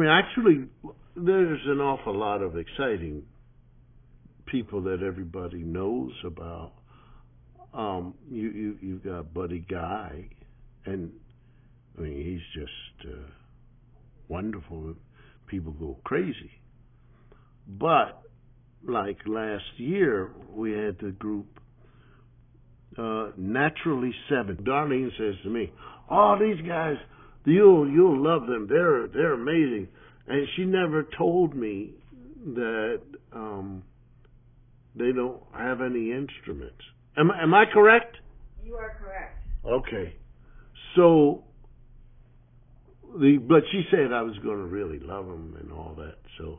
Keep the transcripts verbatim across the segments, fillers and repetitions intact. mean, actually, there's an awful lot of exciting people that everybody knows about. Um, you, you, you've got Buddy Guy, and, I mean, he's just uh, wonderful. People go crazy. But, like last year, we had the group uh, Naturally seven. Darlene says to me, oh, these guys, you'll, you'll love them. They're, they're amazing. And she never told me that um, they don't have any instruments. Am, am I correct? You are correct. Okay. So, the but she said I was going to really love them and all that. So,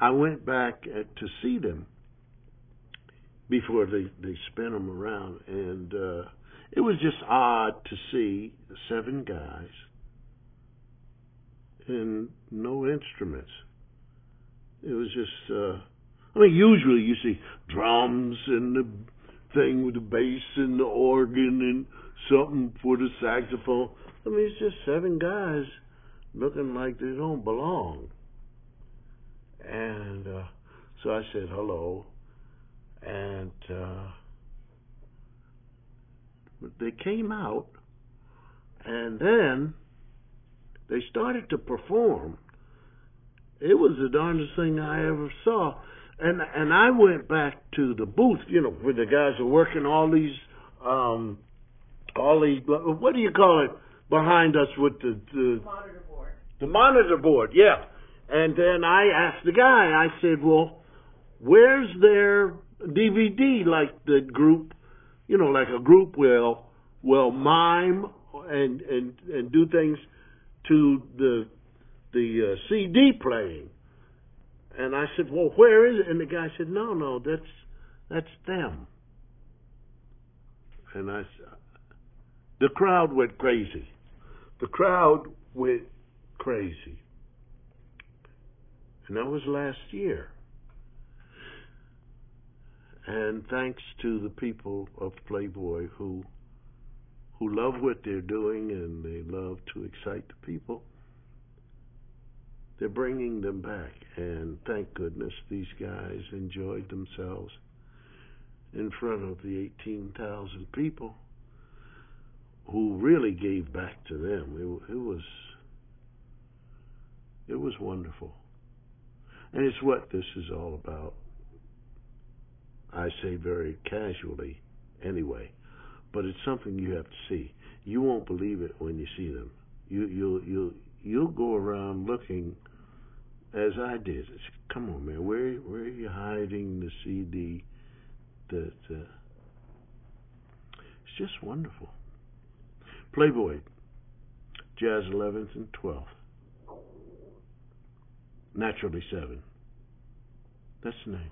I went back at, to see them before they, they spin them around. And uh, it was just odd to see seven guys and no instruments. It was just, uh, I mean, usually you see drums and the thing with the bass and the organ and something for the saxophone. I mean, it's just seven guys looking like they don't belong. And uh, so I said hello, and uh, they came out, and then they started to perform. It was the darndest thing I ever saw. And and I went back to the booth, you know, where the guys are working all these, um, all these, what do you call it, behind us with the... the monitor board. The monitor board, yeah. And then I asked the guy, I said, well, where's their D V D, like the group, you know, like a group will, will mime and, and, and do things to the, the uh, C D playing. And I said, well, where is it? And the guy said, no, no, that's that's them. And I the crowd went crazy. The crowd went crazy. And that was last year. And thanks to the people of Playboy who who love what they're doing and they love to excite the people. They're bringing them back, and thank goodness these guys enjoyed themselves in front of the eighteen thousand people who really gave back to them. It, it was it was wonderful. And it's what this is all about. I say very casually anyway, but it's something you have to see. You won't believe it when you see them. You, you'll, you'll, you'll go around looking as I did. It's, come on, man, where where are you hiding the C D? That uh, it's just wonderful. Playboy, Jazz eleventh and twelfth, Naturally seven. That's the name.